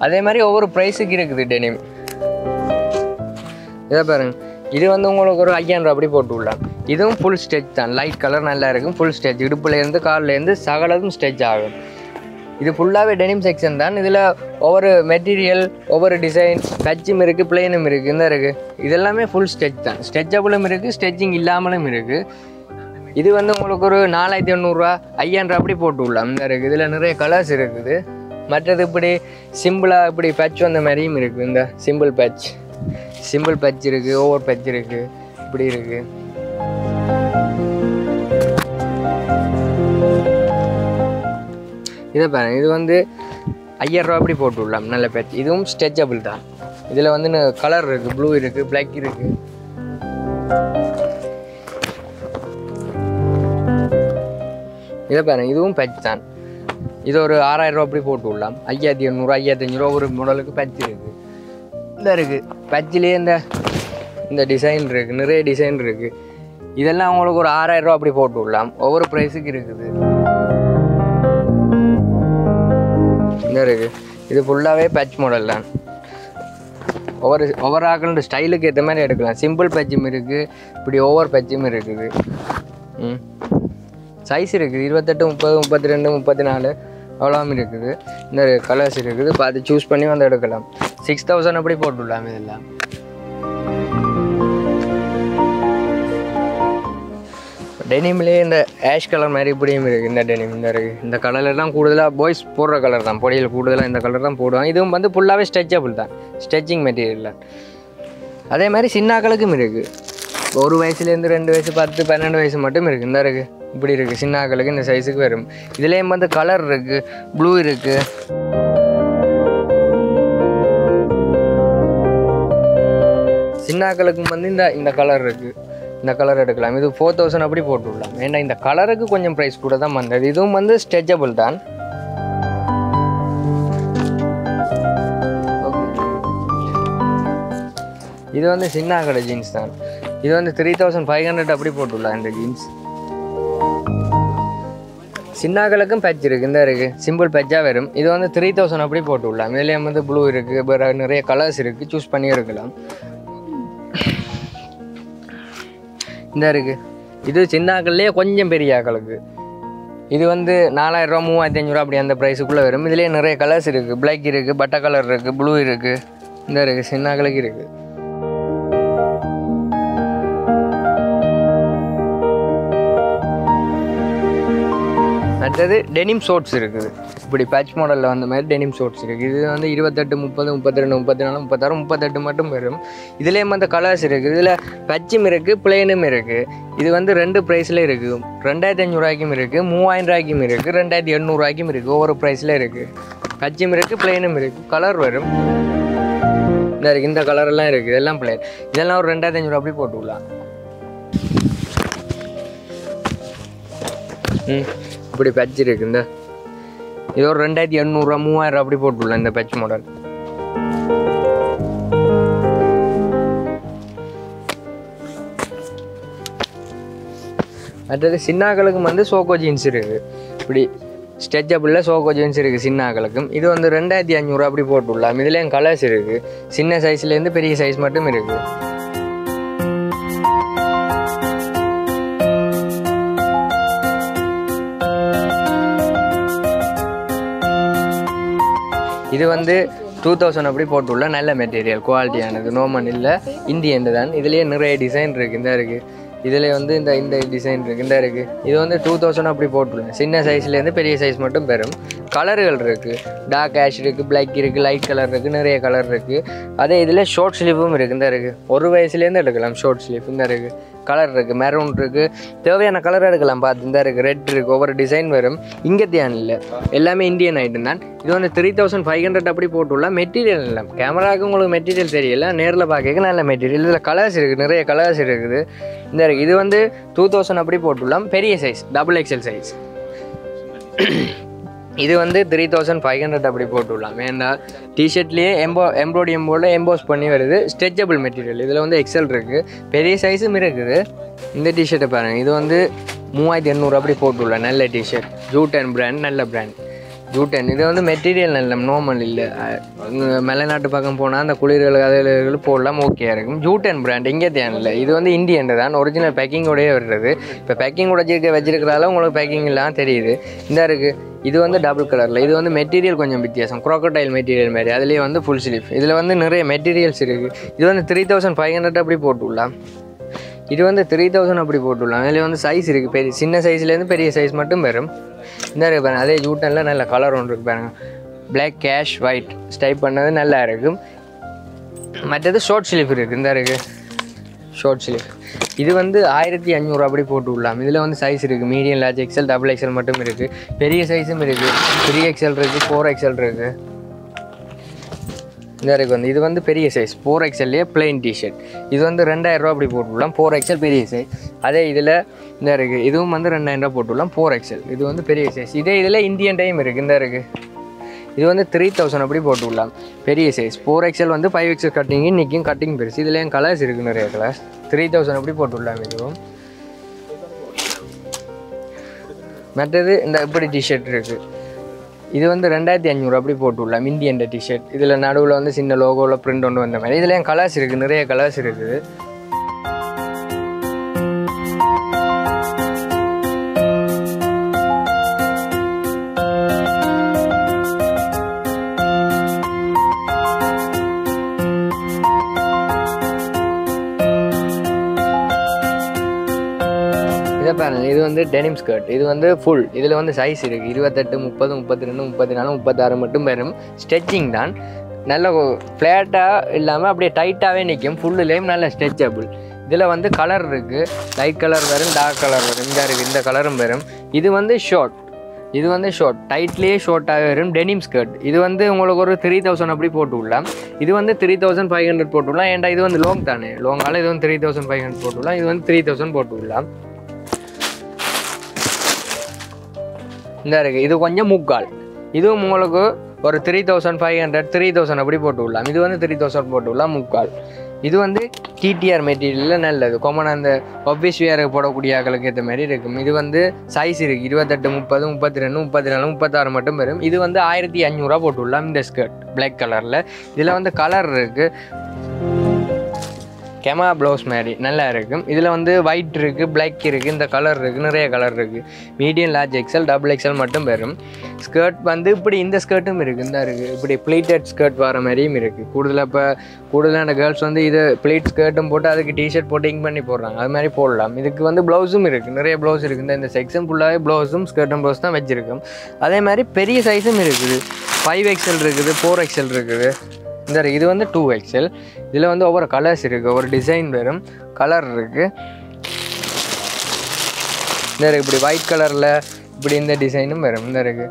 அதே மாதிரி ஒவ்வொரு ப்ரைஸுக்கு இருக்குது டெனிம். இதை பாருங்கள், இது வந்து உங்களுக்கு ஒரு 5000 அப்படி போட்டுவிடலாம். இதுவும் ஃபுல் ஸ்டெச் தான், லைட் கலர் நல்லா இருக்கும். ஃபுல் ஸ்டெச், இடுப்புலேருந்து காலிலேருந்து சகலதும் ஸ்டெச் ஆகும். இது ஃபுல்லாகவே டெனிம் செக்ஷன் தான். இதில் ஒவ்வொரு மெட்டீரியல், ஒவ்வொரு டிசைன், கச்சும் இருக்குது, பிளெயினும் இருக்குது, இந்த இருக்குது. இதெல்லாமே ஃபுல் ஸ்டெச் தான். ஸ்டெச்சபிளும் இருக்குது, ஸ்டெச்சிங் இல்லாமலும் இருக்குது. இது வந்து உங்களுக்கு ஒரு 4800, 5000 அப்படி போட்டுவிடலாம். இந்த இருக்குது. இதில் நிறைய கலர்ஸ் இருக்குது. மற்றது இப்படி சிம்பிளாக இப்படி பேட்ச் வந்த மாதிரியும் இருக்குது. இந்த சிம்பிள் பேட்ச் இருக்குது, ஓவர் பேட்ச் இருக்குது, இப்படி இருக்குது. இதை பாருங்கள், இது வந்து 5000 அப்படி போட்டு விடலாம், நல்ல பேட்ச். இதுவும் ஸ்ட்ரெச்சபிள் தான். இதில் வந்து கலர் இருக்குது, ப்ளூ இருக்குது, பிளாக் இருக்குது. இதை பாருங்கள், இதுவும் பேட்ச் தான். இது ஒரு 6000 அப்படி போட்டு விடலாம். 5800, 5500 ஒரு மாடலுக்கு பேட்ச் இருக்குது. இந்த இருக்குது பேட்சிலேயே இந்த டிசைன் இருக்குது, நிறைய டிசைன் இருக்குது. இதெல்லாம் அவங்களுக்கு ஒரு 6000 அப்படி போட்டு விடலாம். ஒவ்வொரு ப்ரைஸுக்கு இருக்குது. இந்த இருக்குது. இது ஃபுல்லாகவே பேட்ச் மாடல் தான். ஒவ்வொரு ஆக்களோட ஸ்டைலுக்கு ஏற்ற மாதிரி எடுக்கலாம். சிம்பிள் பேட்சும் இருக்குது, இப்படி ஓவர் பேட்சும் இருக்குது. சைஸ் இருக்குது 28, 30, 32, 34 அவ்வளோவும் இருக்குது. இந்த கலர்ஸ் இருக்குது, பார்த்து சூஸ் பண்ணி வந்து எடுக்கலாம். 6000 அப்படி போட்டுவிடலாம். இதெல்லாம் டெனிம்லேயே இந்த ஆஷ் கலர் மாதிரி இப்படியும் இருக்குது. இந்த டெனிம் இந்த இருக்குது. இந்த கலர்லாம் கூடுதலாக பாய்ஸ் போடுற கலர் தான். பொடியில் கூடுதலாக இந்த கலர் தான் போடுவாங்க. இதுவும் வந்து ஃபுல்லாகவே ஸ்ட்ரெச்சபிள் தான், ஸ்ட்ரெச்சிங் மெட்டீரியல் தான். அதே மாதிரி சின்னாக்களுக்கும் இருக்குது. ஒரு வயசுலேருந்து 2 வயசு, 10, 12 வயசு மட்டும் இருக்குது. இந்த இருக்குது, இப்படி இருக்குது. சின்னாக்களுக்கு இந்த சைஸுக்கு வரும். இதுலேயும் வந்து கலர் இருக்குது, ப்ளூ இருக்குது. சின்னாக்களுக்கும் வந்து இந்த கலர் இருக்குது. இந்த கலர் எடுக்கலாம். இது 4000 அப்படி போட்டுவிடலாம். ஏன்னா இந்த கலருக்கு கொஞ்சம் ப்ரைஸ் கூட தான் வந்தது. இதுவும் வந்து ஸ்ட்ரெச்சபிள் தான். இது வந்து சின்னாக்கடை ஜீன்ஸ் தான். இது வந்து 3500 அப்படி போட்டுவிடலாம். இந்த ஜீன்ஸ் சின்னாக்களுக்கும் பேட்ச் இருக்குது. இந்த இருக்குது சிம்பிள் பேட்சாக வரும். இது வந்து 3000 அப்படி போட்டுவிடலாம். இதுலேயும் வந்து ப்ளூ இருக்குது, நிறைய கலர்ஸ் இருக்குது, சூஸ் பண்ணி எடுக்கலாம். இந்த இருக்குது. இது சின்னாக்கள்லேயே கொஞ்சம் பெரிய ஆக்களுக்கு. இது வந்து 4000, 3500 அப்படி அந்த ப்ரைஸுக்குள்ளே வரும். இதுலேயே நிறைய கலர்ஸ் இருக்குது. பிளாக் இருக்குது, பட்டர் கலர் இருக்குது, ப்ளூ இருக்குது. இந்த இருக்குது சின்னாக்களுக்கு இருக்குது. அடுத்தது டெனிம் ஷோர்ட்ஸ் இருக்குது. இப்படி பேட்ச் மாடலில் வந்த மாதிரி டெனிம் ஷோர்ட்ஸ் இருக்குது. இது வந்து 28, 30, 32, 34, 38 மட்டும் வரும். இதுலேயும் வந்து கலர்ஸ் இருக்குது. இதில் பேட்சும் இருக்குது, பிளெயினும் இருக்குது. இது வந்து 2 ப்ரைஸில் இருக்குது. 2500 ரூபாய்க்கும் இருக்குது, 3000 ரூபாய்க்கும் இருக்குது, 2800 ரூபாய்க்கும் இருக்குது. ஒவ்வொரு ப்ரைஸில் இருக்குது. பேட்சும் இருக்குது, பிளெயினும் இருக்குது. கலர் வரும். இந்த இருக்குது. இந்த கலரெல்லாம் இருக்குது. இதெல்லாம் பிளெயின். இதெல்லாம் ஒரு 2500 அப்படி போட்டுவிடலாம். இப்படி பேட்ச் இருக்குது. இந்த இது ஒரு 2800, 3000 அப்படி போட்டுவிடலாம். இந்த பேட்ச் மாடல். அடுத்தது சின்னாக்களுக்கு வந்து சோகோ ஜீன்ஸ் இருக்குது. இப்படி ஸ்ட்ரெச்சபிளில் சோகோ ஜீன்ஸ் இருக்குது சின்னாக்களுக்கும். இது வந்து 2500 அப்படி போட்டுவிடலாம். இதுலேயும் கலர்ஸ் இருக்குது. சின்ன சைஸ்லேருந்து பெரிய சைஸ் மட்டும் இருக்குது. இது வந்து 2000 அப்படி போட்டுள்ள நல்ல மெட்டீரியல் குவாலிட்டியானது நோமன் இல்ல இந்திய இந்த தான் இதுலயே நிறைய டிசைன் இருக்கு இந்த இருக்கு இதுல வந்து இந்த இந்த டிசைன் இருக்கு இந்த இருக்கு இது வந்து 2000 அப்படி போட்டுள்ள சின்ன சைஸ்ல இருந்து பெரிய சைஸ் மட்டும் பெரும் கலர்கள் இருக்கு டார்க் ஆஷ் இருக்கு black இருக்கு லைட் கலர் இருக்கு நிறைய கலர் இருக்கு அதே இதுல ஷார்ட் ஸ்லீவும் இருக்கு இந்த இருக்கு ஒரு வயசுல இருந்து எடுக்கலாம் ஷார்ட் ஸ்லீவ் இந்த இருக்கு கலர் இருக்கு மெரூன் இருக்கு தேவையான கலர் எடுக்கலாம் பாத்து இந்த இருக்கு ரெட் இருக்கு ஒவ்வொரு டிசைன் வரும் இங்கத்தான் இல்ல எல்லாமே இந்தியன் ஐட்டம் தான் இது வந்து 3500 அப்படி போட்டுள்ள மெட்டீரியல் எல்லாம் கேமராக்கு உங்களுக்கு மெட்டீரியல் தெரியல நேர்ல பாக்கேக்க நல்ல மெட்டீரியல் இதுல கலர்ஸ் இருக்கு நிறைய கலர்ஸ் இருக்குது இந்த இருக்கு இது வந்து 2000 அப்படி போட்டுள்ள பெரிய சைஸ் டபுள் எக்ஸ்எல் சைஸ் இது வந்து 3500 அப்படி போட்டுடலாம் ஏன்னா டிஷர்ட்லேயே எம்போர்டிம்போர்டில் எம்போஸ் பண்ணி வருது ஸ்ட்ரெச்சபிள் மெட்டீரியல் இதில் வந்து எக்ஸல் இருக்குது பெரிய சைஸும் இருக்குது இந்த டிஷர்ட்டை பாருங்கள் இது வந்து 3800 அப்படி போட்டுடலாம் நல்ல டிஷர்ட் ஜூட்டன் பிராண்ட் நல்ல பிராண்ட் ஜூட்டன் இது வந்து மெட்டீரியல் நல்ல நார்மல் இல்லை மேலைநாட்டு பக்கம் போனால் அந்த குளிர்கள் அதில் போடலாம் ஓகே இருக்கும் ஜூட்டன் பிராண்ட் இங்கே தான் இல்லை இது வந்து இந்தியன் தான் ஒரிஜினல் பேக்கிங்கோடையே வருது இப்போ பேக்கிங் வச்சிருக்கிறதால உங்களுக்கு பேக்கிங் எல்லாம் தெரியுது இந்த இருக்குது இது வந்து டபுள் கலரில் இது வந்து மெட்டீரியல் கொஞ்சம் வித்தியாசம் க்ரோக்கடைல் மெட்டீரியல் மாதிரி அதுலேயே வந்து ஃபுல் ஸ்லீவ் இதில் வந்து நிறைய மெட்டீரியல்ஸ் இருக்குது இது வந்து 3500 அப்படி போட்டுடலாம் இது வந்து 3000 அப்படி போட்டுடலாம் அதில் வந்து சைஸ் இருக்குது பெரிய சின்ன சைஸ்லேருந்து பெரிய சைஸ் மட்டும் வரும் இந்த இருக்குது பாருங்கள் அதே ஜூட்டனில் நல்ல கலர் ஒன்று இருக்குது பாருங்கள் பிளாக் கேஷ் ஒயிட் ஸ்டைப் பண்ணது நல்லா இருக்கும் மற்றது ஷார்ட் ஸ்லீவ் இருக்குது இந்த இருக்குது ஷார்ட் ஸ்லீவ் இது வந்து 1500 அப்படி போட்டு விடலாம் இதில் வந்து சைஸ் இருக்குது medium large XL double XL மட்டும் இருக்குது பெரிய சைஸும் இருக்குது 3XL இருக்குது 4XL இருக்குது இந்த இருக்குது வந்து இது வந்து பெரிய சைஸ் 4XLலேயே பிளெயின் டிஷர்ட் இது வந்து 2000 அப்படி போட்டு விடலாம் 4XL பெரிய சைஸ் அதே இதில் இந்த இருக்குது இதுவும் வந்து 2000 போட்டு விடலாம் 4XL இது வந்து பெரிய சைஸ் இதே இதில் இந்தியன் டைம் இருக்குது இந்த இருக்குது இது வந்து 3000 அப்படி போட்டு விடலாம் பெரிய சைஸ் 4XL வந்து 5XL கட்டிங்கு இன்றைக்கும் கட்டிங் பெருசு இதில் என் கலர்ஸ் இருக்குது நிறைய கலர்ஸ் 3000 அப்படி போட்டு விடலாம் இதுவும் மற்றது இந்த இப்படி டிஷர்ட் இருக்குது இது வந்து 2500 அப்படி போட்டு விடலாம் இந்தியன் டிஷர்ட் இதில் நடுவில் வந்து சின்ன லோகோவில் பிரிண்ட் ஒன்று வந்த மாதிரி இதில் என் கலர்ஸ் இருக்குது நிறைய கலர்ஸ் இருக்குது இது வந்து டெனிம் ஸ்கர்ட் இது வந்து ஃபுல் இதில் வந்து சைஸ் இருக்குது 28, 30, 32, 34, 36 மட்டும் வரும் ஸ்ட்ரெச்சிங் தான் நல்ல ஃப்ளாட்டாக இல்லாமல் அப்படியே டைட்டாகவே நிற்கும் ஃபுல்லுலேயும் நல்ல ஸ்ட்ரெச்சபிள் இதில் வந்து கலர் இருக்குது லைட் கலர் வரும் டார்க் கலர் வரும் இங்கே இருக்குது இந்த கலரும் வரும் இது வந்து ஷார்ட் டைட்லேயே ஷார்ட்டாகவே வரும் டெனிம் ஸ்கர்ட் இது வந்து உங்களுக்கு ஒரு 3000 அப்படி போட்டு விடலாம் இது வந்து 3500 போட்டு விடலாம் ஏன்டா இது வந்து லாங் தானே லாங்கால இது வந்து 3500 போட்டு விடலாம் இது வந்து 3000 போட்டு விடலாம் இந்த இருக்குது இது கொஞ்சம் முக்கால் இதுவும் உங்களுக்கு ஒரு 3500 3000 அப்படி போட்டு விடலாம் இது வந்து 3000 போட்டு விடலாம் முக்கால் இது வந்து டிடிஆர் மெட்டீரியலில் நல்லது காமனாக அந்த ஆஃபீஸ் வியருக்கு போடக்கூடிய ஆக்களுக்கு ஏற்ற மாதிரி இருக்கும் இது வந்து சைஸ் இருக்குது 28, 30, 32, 34, 36 மட்டும் வரும் இது வந்து 1500 போட்டு விடலாம் இந்த ஸ்கர்ட் பிளாக் கலரில் இதில் வந்து கலர் இருக்குது கேமரா ப்ளவுஸ் மாதிரி நல்லா இருக்கும் இதில் வந்து ஒயிட் இருக்குது பிளாக் இருக்குது இந்த கலர் இருக்குது நிறைய கலர் இருக்குது medium large XL double XL மட்டும் வரும் ஸ்கர்ட் வந்து இப்படி இந்த ஸ்கர்ட்டும் இருக்குது இந்த இருக்குது இப்படி ப்ளீட்டட் ஸ்கர்ட் வர மாதிரியும் இருக்குது கூடுதலாக இப்போ கூடுதலான கேர்ள்ஸ் வந்து இது ப்ளீட் ஸ்கர்ட்டும் போட்டு அதுக்கு டிஷர்ட் போட்டு இங்க் பண்ணி போடுறாங்க அது மாதிரி போடலாம் இதுக்கு வந்து ப்ளவுஸும் இருக்குது நிறைய ப்ளவுஸ் இருக்குது இந்த செக்ஷன் ஃபுல்லாகவே ப்ளவுஸும் ஸ்கர்ட்டும் ப்ளவுஸ் தான் வச்சுருக்கோம் அதே மாதிரி பெரிய சைஸும் இருக்குது 5XL இருக்குது 4XL இருக்குது இந்த இது வந்து 2XL இதில் வந்து ஒவ்வொரு கலர்ஸ் இருக்குது ஒவ்வொரு டிசைன் வரும் கலர் இருக்குது இந்த இருக்குது இப்படி ஒயிட் கலரில் இப்படி இந்த டிசைனும் வரும் இந்த இருக்குது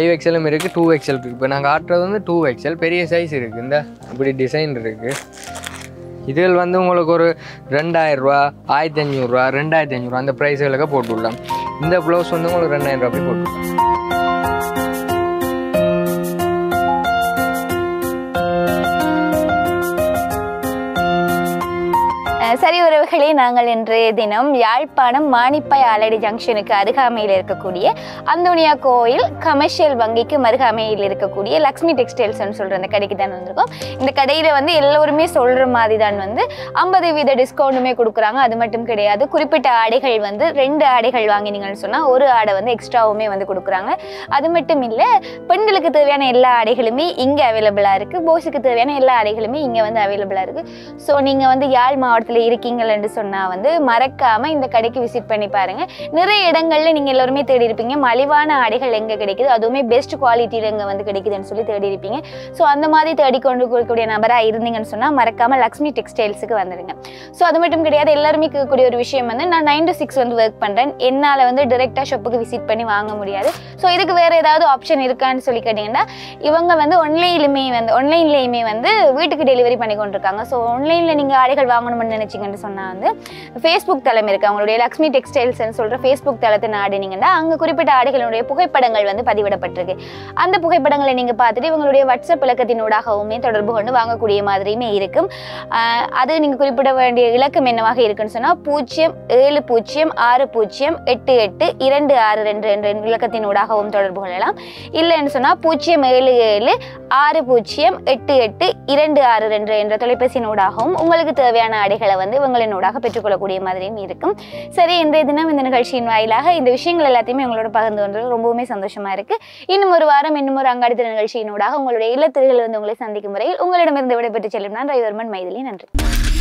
5XLம் இருக்குது 2XL இருக்குது இப்போ நாங்கள் ஆட்டுறது வந்து 2XL பெரிய சைஸ் இருக்குது இந்த இப்படி டிசைன் இருக்குது இதில் வந்து உங்களுக்கு ஒரு 2000 ரூபா 1500 ரூபா 2500 ரூபா அந்த ப்ரைஸுகளுக்கு போட்டுவிடலாம் இந்த ப்ளவுஸ் வந்து உங்களுக்கு 2000 ரூபா அப்படி போட்டுவிடலாம் சரி உறவுகளே, நாங்கள் இன்றைய தினம் யாழ்ப்பாணம் மானிப்பாய் ஆலடி ஜங்ஷனுக்கு அருகாமையில் இருக்கக்கூடிய அந்தோனியா கோயில் கமர்ஷியல் வங்கிக்கு மருகாமையில் இருக்கக்கூடிய லக்ஷ்மி டெக்ஸ்டைல்ஸ்ன்னு சொல்கிற அந்த கடைக்கு தான் வந்திருக்கோம். இந்த கடையில் வந்து எல்லோருமே சொல்கிற மாதிரி தான் வந்து 50% டிஸ்கவுண்ட்டுமே கொடுக்குறாங்க. அது மட்டும் கிடையாது, குறிப்பிட்ட ஆடைகள் வந்து 2 ஆடைகள் வாங்கினீங்கன்னு சொன்னால் ஒரு ஆடை வந்து எக்ஸ்ட்ராவுமே வந்து கொடுக்குறாங்க. அது மட்டும் இல்லை, பெண்களுக்கு தேவையான எல்லா ஆடைகளுமே இங்கே அவைலபிளாக இருக்குது, பாய்ஸுக்கு தேவையான எல்லா ஆடைகளுமே இங்கே வந்து அவைலபிளாக இருக்குது. ஸோ நீங்கள் வந்து யாழ் மாவட்டத்தில் இருக்கீங்கள்னு சொன்னால் வந்து மறக்காமல் இந்த கடைக்கு விசிட் பண்ணி பாருங்கள். நிறைய இடங்களில் நீங்கள் எல்லோருமே தேடி இருப்பீங்க மலிவான ஆடைகள் எங்கே கிடைக்குது, அதுவுமே பெஸ்ட் குவாலிட்டியில் எங்கே வந்து கிடைக்குதுன்னு சொல்லி தேடி இருப்பீங்க. ஸோ அந்த மாதிரி தேடி கொண்டு கூடிய நபராக இருந்தீங்கன்னு சொன்னால் மறக்காமல் லக்ஷ்மி டெக்ஸ்டைல்ஸுக்கு வந்துடுங்க. ஸோ அது மட்டும் கிடையாது, எல்லாருமே கேட்கக்கூடிய ஒரு விஷயம் வந்து நான் 9 to 6 வந்து ஒர்க் பண்ணுறேன், என்னால் வந்து டைரெக்டாக ஷாப்புக்கு விசிட் பண்ணி வாங்க முடியாது, ஸோ இதுக்கு வேறு ஏதாவது ஆப்ஷன் இருக்கான்னு சொல்லி கேட்டிங்கன்னா இவங்க வந்து ஆன்லைன்லேயுமே வந்து வீட்டுக்கு டெலிவரி பண்ணி கொண்டிருக்காங்க. ஸோ ஆன்லைனில் நீங்கள் ஆடைகள் வாங்கணும்னு நினச்சிங்கன்னு சொன்னால் வந்து ஃபேஸ்புக் தளம் இருக்குது, அவங்களுடைய லக்ஷ்மி டெக்ஸ்டைல்ஸ்ன்னு சொல்கிற ஃபேஸ்புக் தளத்தை நாடினீங்கன்னா அங்கே குறிப்பிட்ட ஆடைகளுடைய புகைப்படங்கள் வந்து பதிவிடப்பட்டிருக்கு. அந்த புகைப்படங்களை நீங்கள் பார்த்துட்டு இவங்களுடைய வாட்ஸ்அப் இலக்கத்தினூடாகவுமே தொடர்பு கொண்டு வாங்கக்கூடிய மாதிரியுமே இருக்கும். அது நீங்கள் குறிப்பிட வேண்டிய இலக்கம் என்னவாக இருக்குன்னு சொன்னால் 07060888262 என்ற இலக்கத்தினூடாகவும் தொடர்பு கொள்ளலாம். இல்லைன்னு சொன்னால் 077608826 என்ற தொலைபேசியினூடாகவும் உங்களுக்கு தேவையான ஆடைகளை வந்து இவங்களினூடாக பெற்றுக்கொள்ளக்கூடிய மாதிரியும் இருக்கும். சரி, இன்றைய தினம் இந்த நிகழ்ச்சியின் வாயிலாக இந்த விஷயங்கள் எல்லாத்தையுமே உங்களோட பகிர்ந்து கொண்டது ரொம்பவுமே சந்தோஷமா இருக்கு. இன்னும் ஒரு வாரம் இன்னும் ஒரு அங்காடித்திற நிகழ்ச்சியினூடாக உங்களுடைய இல்லத்திற்கு வந்து உங்களை சந்திக்கும் முறையில் உங்களிடமிருந்து விடைபெற்று செல்லும் நான் ரவிவர்மன் மைதிலி. நன்றி.